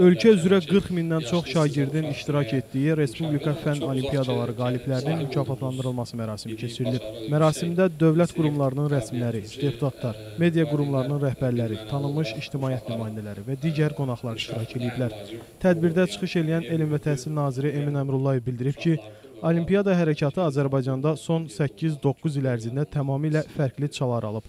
Ölkə üzrə 40 mindən çox şagirdin iştirak etdiyi Respublika Fən Olimpiadaları qaliblərinin mükafatlandırılması mərasimi keçirilib. Mərasimdə dövlət qurumlarının rəsmiləri, deputatlar, media qurumlarının rəhbərləri, tanınmış ictimaiyyət nümayəndələri və digər qonaqlar iştirak ediblər. Tədbirdə çıxış eləyən Elm və Təhsil naziri Emin Əmrullayev bildirib ki, Olimpiada hərəkatı Azərbaycanda son 8-9 il ərzində tamamilə fərqli çalar alıb.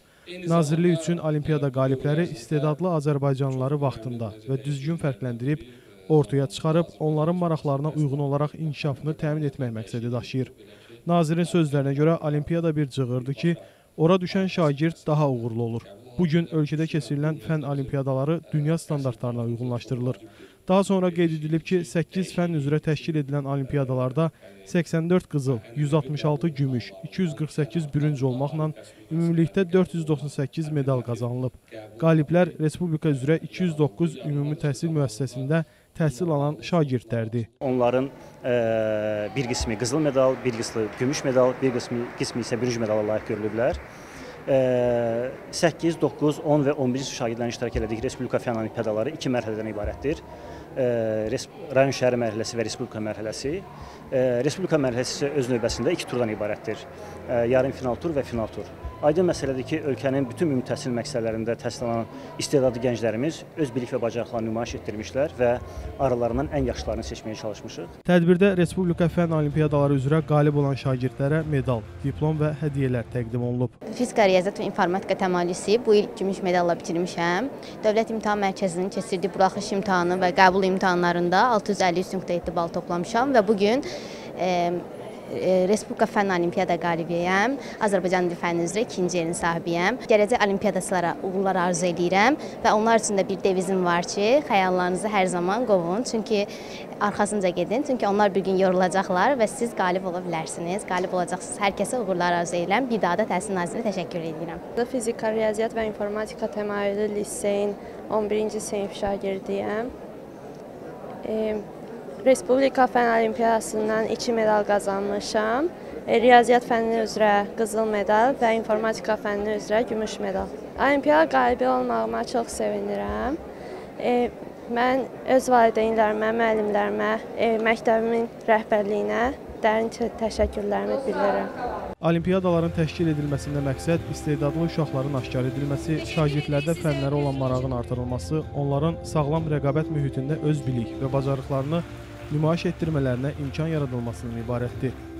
Nazirlik üçün Olimpiada qalibləri istedadlı Azərbaycanlıları vaxtında və düzgün fərqləndirib, ortaya çıxarıb, onların maraqlarına uyğun olaraq inkişafını təmin etmək məqsədi daşıyır. Nazirin sözlərinə görə Olimpiada bir cığırdır ki, ora düşən şagird daha uğurlu olur. Bugün ölkədə keçirilən fən olimpiadaları dünya standartlarına uyğunlaşdırılır. Daha sonra qeyd edilib ki, 8 fən üzrə təşkil edilən olimpiadalarda 84 qızıl, 166 gümüş, 248 bürünc olmaqla ümumilikdə 498 medal qazanılıb. Qaliblər Respublika üzrə 209 ümumi təhsil müəssisəsində təhsil alan şagirdlərdir. Onların bir qismi qızıl medal, bir qismi gümüş medal, bir qismi isə bürünc medala layiq görülüblər. 8, 9, 10 və 11 şagirdlərin iştirak elədik Respublika Fən Olimpiadaları iki mərhələdən ibarətdir. Rayon şəhəri mərhələsi və Respublika mərhələsi. Respublika mərhələsi öz növbəsində iki turdan ibarətdir. Yarım final tur və final tur. Aydın məsələdir ki, ölkənin bütün ümumi təhsil məqsədlərində təhsil alan istedadlı gənclərimiz öz bilik və bacarıqlarını nümayiş etdirmişlər və aralarından ən yaxşılarını seçməyə çalışmışıq. Tədbirdə Respublika Fən Olimpiadaları üzrə qalib olan şagirdlərə medal, diplom və hədiyyələr təqdim olunub. Fizika, riyaziyyat və informatika təmayülüsü bu il gümüş medalla bitirmişəm. Dövlət İmtahan Mərkəzinin keçirdiyi buraxılış imtahanı və qəbul imtahanlarında 650 üstünlükdə bal toplamışam və bugün Respublika Fən Olimpiada qalibiyəm, Azərbaycan dil fənni üzrə ikinci yerin sahibiyəm. Gələcək olimpiyadaçılara uğurlar arzu edirəm və onlar üçün də bir devizim var ki, xəyallarınızı hər zaman qovun, çünki arxasınca gedin, çünki onlar bir gün yorulacaqlar və siz qalib ola bilərsiniz, qalib olacaqsınız. Hər kəsə uğurlar arzu edirəm. Bir daha da Təhsil Nazirinə təşəkkür edirəm. Fizika, riyaziyyat və informatika təmayüllü liseyin 11-ci sinif şagirdiyəm. Respublika Fən Olimpiadasından 2 medal qazanmışam. Riyaziyyat fənni üzrə qızıl medal və informatika fənni üzrə gümüş medal. Olimpiada qalibi olmağıma çox sevinirəm. Mən öz valideynlərimə, müəllimlərimə, məktəbimin rəhbərliyinə dərin təşəkkürlərimi bildirirəm. Olimpiadaların təşkil edilməsində məqsəd istedadlı uşaqların aşkar edilməsi, şagirdlərdə fənlərə olan marağın artırılması, onların sağlam rəqabət mühitində öz bilik və bacarıqlarını nümayiş etdirmələrinə imkan yaradılmasının ibarətdir.